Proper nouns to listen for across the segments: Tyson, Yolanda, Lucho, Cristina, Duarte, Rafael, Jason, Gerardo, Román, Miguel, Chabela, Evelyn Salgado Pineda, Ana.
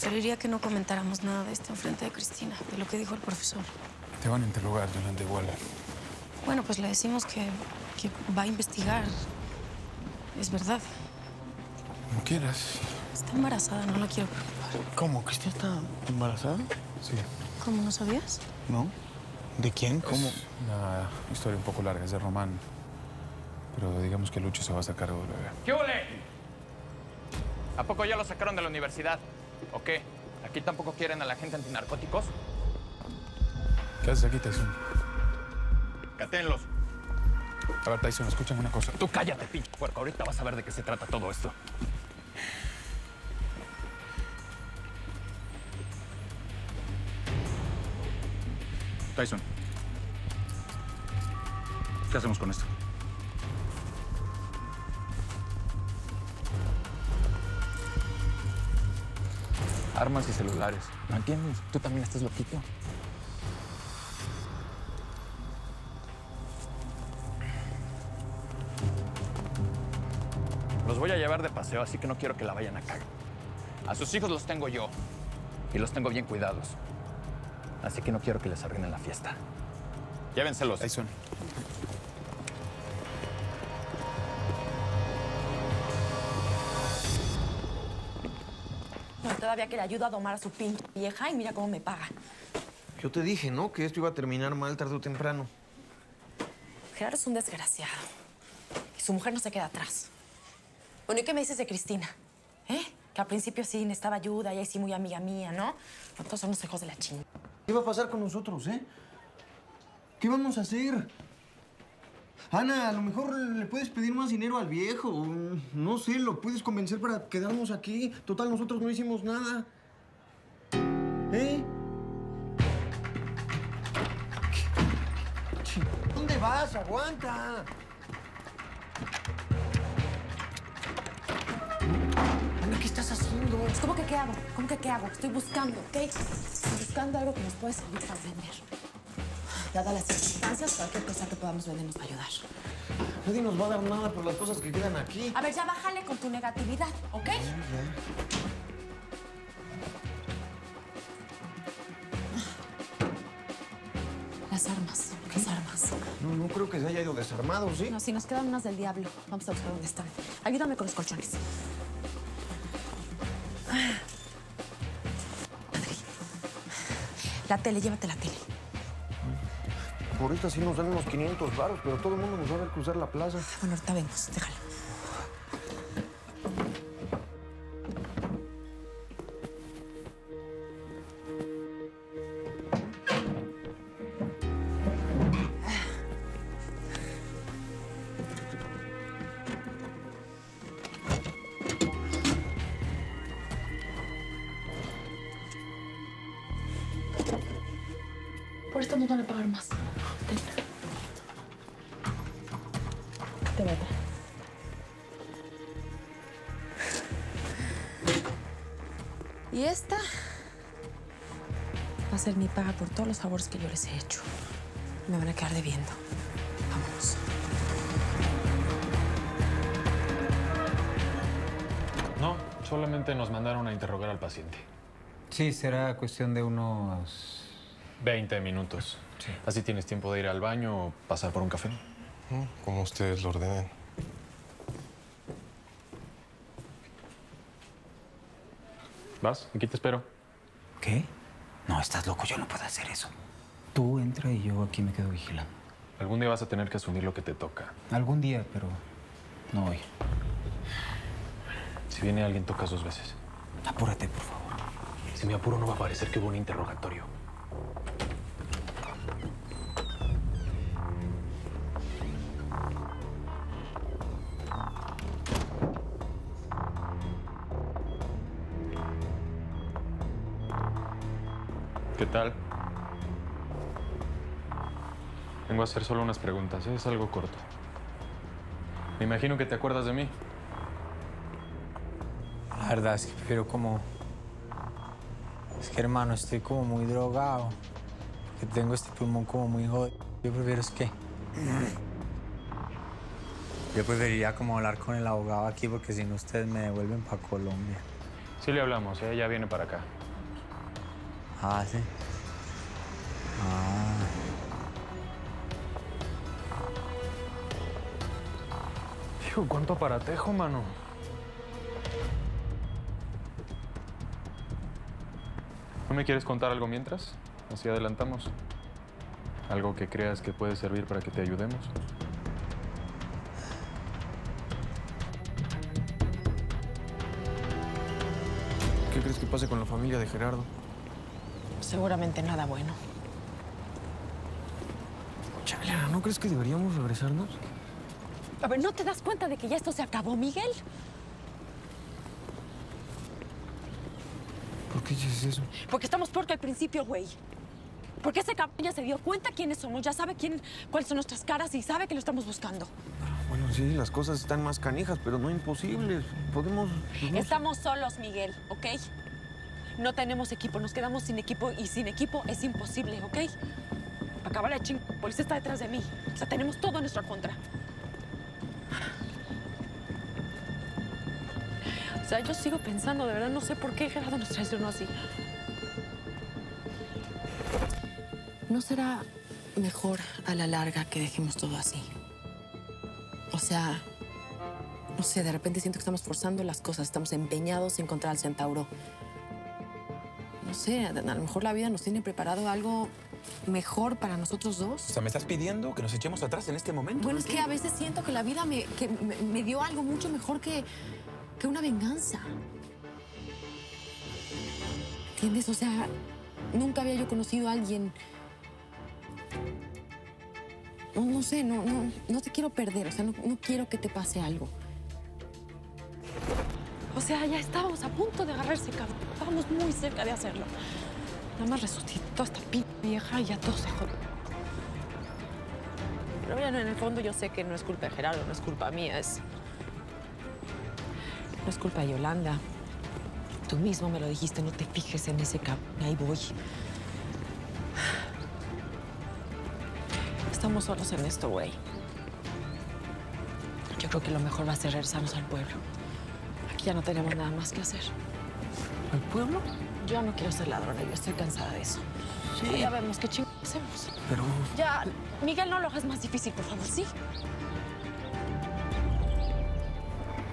Preferiría que no comentáramos nada de esto en frente de Cristina, de lo que dijo el profesor. Te van a interrogar, Yolanda, igual. Bueno, pues le decimos que va a investigar. Es verdad. Como quieras. Está embarazada, no la quiero preocupar. ¿Cómo? ¿Cristina está embarazada? Sí. ¿Cómo? ¿No sabías? No. ¿De quién? ¿Cómo? Es una historia un poco larga, es de Román. Pero digamos que Lucho se va a hacer cargo del bebé. ¡Qué ole! ¿A poco ya lo sacaron de la universidad? ¿O qué? ¿Aquí tampoco quieren a la gente antinarcóticos? ¿Qué haces aquí, Tyson? Caténlos. A ver, Tyson, escúchame una cosa. Tú cállate, pinche puerco. Ahorita vas a ver de qué se trata todo esto. Tyson, ¿qué hacemos con esto? Armas y celulares. ¿No entiendes? ¿Tú también estás loquito? Los voy a llevar de paseo, así que no quiero que la vayan a cagar. A sus hijos los tengo yo y los tengo bien cuidados. Así que no quiero que les arruinen la fiesta. Llévenselos. Jason. No, todavía que le ayudo a domar a su pinche vieja y mira cómo me paga. Yo te dije, ¿no? Que esto iba a terminar mal tarde o temprano. Gerardo es un desgraciado. Y su mujer no se queda atrás. Bueno, ¿y qué me dices de Cristina? ¿Eh? Que al principio sí necesitaba ayuda, ella sí muy amiga mía, ¿no? Todos son los hijos de la chingada. ¿Qué iba a pasar con nosotros, eh? ¿Qué vamos a hacer? Ana, a lo mejor le puedes pedir más dinero al viejo. No sé, lo puedes convencer para quedarnos aquí. Total, nosotros no hicimos nada. ¿Eh? ¿Dónde vas? ¡Aguanta! Ana, ¿qué estás haciendo? Pues, ¿cómo que qué hago? Estoy buscando, ¿ok? Buscando algo que nos puede servir para vender. Dadas las circunstancias, cualquier cosa que podamos vender nos va a ayudar. Nadie nos va a dar nada por las cosas que quedan aquí. A ver, ya bájale con tu negatividad, ¿ok? Ya, ya. Las armas, ¿qué? Las armas. No, no creo que se haya ido desarmado, ¿sí? No, si nos quedan unas del diablo. Vamos a buscar dónde están. Ayúdame con los colchones. La tele, llévate la tele. Por esta sí nos dan unos 500 varos, pero todo el mundo nos va a ver cruzar la plaza. Bueno, ahorita vemos, déjala. Por esto no van a pagar más. Ten. Te voy a dar. Y esta va a ser mi paga por todos los favores que yo les he hecho. Me van a quedar debiendo. Vámonos. No, solamente nos mandaron a interrogar al paciente. Sí, será cuestión de unos... 20 minutos. Sí. Así tienes tiempo de ir al baño o pasar por un café. Como ustedes lo ordenen. ¿Vas? Aquí te espero. ¿Qué? No, estás loco. Yo no puedo hacer eso. Tú entra y yo aquí me quedo vigilando. Algún día vas a tener que asumir lo que te toca. Algún día, pero no hoy. Si viene alguien, toca dos veces. Apúrate, por favor. Si me apuro, no va a parecer que hubo un interrogatorio. ¿Qué tal? Vengo a hacer solo unas preguntas, ¿eh? Es algo corto. Me imagino que te acuerdas de mí. La verdad es que prefiero como... Es que, hermano, estoy como muy drogado. Que tengo este pulmón como muy jodido. Yo prefiero es que... Yo preferiría como hablar con el abogado aquí porque si no ustedes me devuelven para Colombia. Sí le hablamos, ¿eh? Ya viene para acá. Ah, sí. Ah. Hijo, cuánto aparatejo, mano. ¿No me quieres contar algo mientras? Así adelantamos. Algo que creas que puede servir para que te ayudemos. ¿Qué crees que pase con la familia de Gerardo? Seguramente nada bueno. Chabela, ¿no crees que deberíamos regresarnos? A ver, ¿no te das cuenta de que ya esto se acabó, Miguel? ¿Por qué dices eso? Porque estamos peor que al principio, güey. Porque esa campaña se dio cuenta quiénes somos, ya sabe cuáles son nuestras caras y sabe que lo estamos buscando. Bueno, sí, las cosas están más canijas, pero no imposibles. Podemos... Estamos solos, Miguel, ¿ok? No tenemos equipo, nos quedamos sin equipo y sin equipo es imposible, ¿ok? Para acabar la chingada, la policía está detrás de mí. O sea, tenemos todo en nuestra contra. O sea, yo sigo pensando, de verdad, no sé por qué Gerardo nos traicionó así. ¿No será mejor a la larga que dejemos todo así? O sea, no sé, de repente siento que estamos forzando las cosas, estamos empeñados en encontrar al centauro. No sé, a lo mejor la vida nos tiene preparado algo mejor para nosotros dos. O sea, ¿me estás pidiendo que nos echemos atrás en este momento? Bueno, es que a veces siento que la vida me dio algo mucho mejor que una venganza. ¿Entiendes? O sea, nunca había yo conocido a alguien... No sé, no te quiero perder. O sea, no quiero que te pase algo. O sea, ya estábamos a punto de agarrarse, cabrón. Estábamos muy cerca de hacerlo. Nada más resucitó esta vieja y ya todo se jodió. Pero mira, en el fondo yo sé que no es culpa de Gerardo, no es culpa mía, es... No es culpa de Yolanda. Tú mismo me lo dijiste, no te fijes en ese cabrón. Ahí voy. Estamos solos en esto, güey. Yo creo que lo mejor va a ser regresarnos al pueblo. Aquí ya no tenemos nada más que hacer. ¿Al pueblo? Yo no quiero ser ladrona, yo estoy cansada de eso. Sí. Ya vemos qué chingados hacemos. Pero... Ya, Miguel, no lo hagas más difícil, por favor, ¿sí?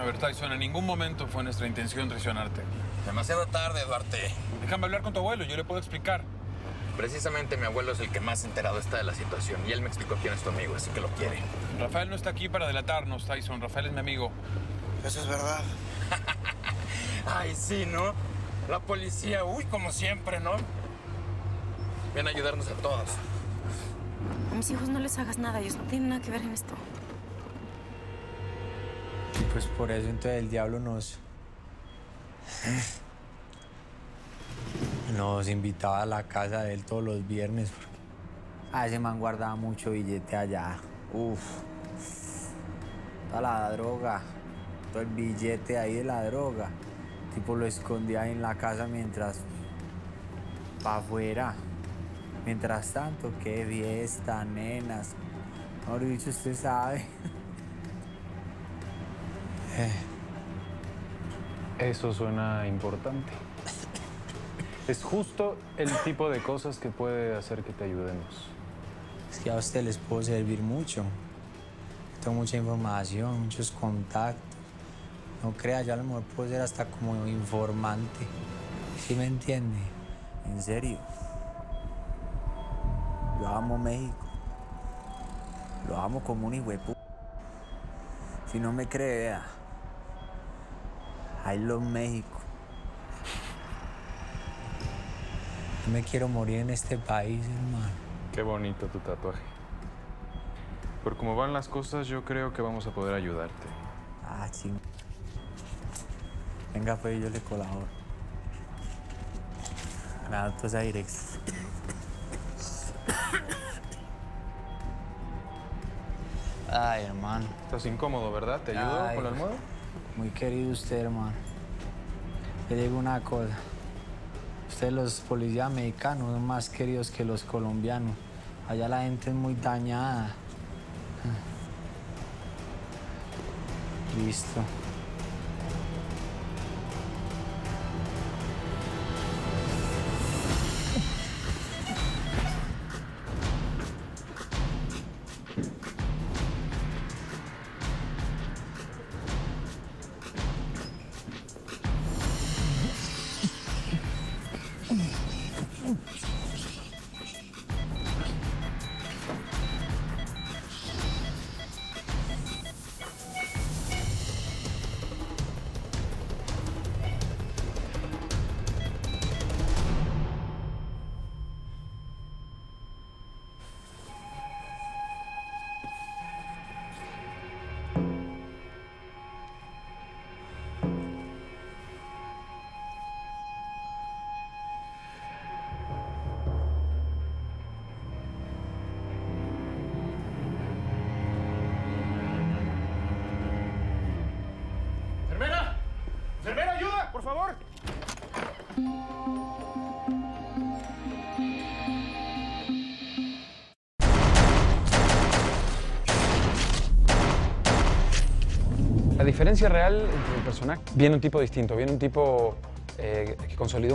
A ver, Tyson, en ningún momento fue nuestra intención traicionarte. Demasiado tarde, Duarte. Déjame hablar con tu abuelo, yo le puedo explicar. Precisamente mi abuelo es el que más enterado está de la situación y él me explicó quién es tu amigo, así que lo quiere. Rafael no está aquí para delatarnos, Tyson. Rafael es mi amigo. Eso es verdad. Ay, sí, ¿no? La policía, uy, como siempre, ¿no? Viene a ayudarnos a todos. A mis hijos no les hagas nada, ellos no tienen nada que ver en esto. Y pues por eso entonces el diablo nos invitaba a la casa de él todos los viernes. Ese man guardaba mucho billete allá. Uf. Toda la droga. Todo el billete ahí de la droga. El tipo lo escondía ahí en la casa mientras... para afuera. Mientras tanto, qué fiesta, nenas. Ahora dicho, usted sabe. Eso suena importante. Es justo el tipo de cosas que puede hacer que te ayudemos. Es que a usted les puedo servir mucho. Tengo mucha información, muchos contactos. No crea, yo a lo mejor puedo ser hasta como informante. ¿Sí me entiende? En serio. Yo amo México. Lo amo como un hijuepu. Si no me cree, vea. I love México. Me quiero morir en este país, hermano. Qué bonito tu tatuaje. Por cómo van las cosas, yo creo que vamos a poder ayudarte. Ah, ching. Venga, pues yo le colaboro. Nada, tú esa dirección. Ay, hermano. Estás incómodo, ¿verdad? ¿Te ayudo con la almohada? Muy querido usted, hermano. Le digo una cosa. Ustedes, los policías mexicanos, son más queridos que los colombianos. Allá la gente es muy dañada. Listo. por favor. La diferencia real entre el personaje... Viene un tipo distinto, viene un tipo que consolidó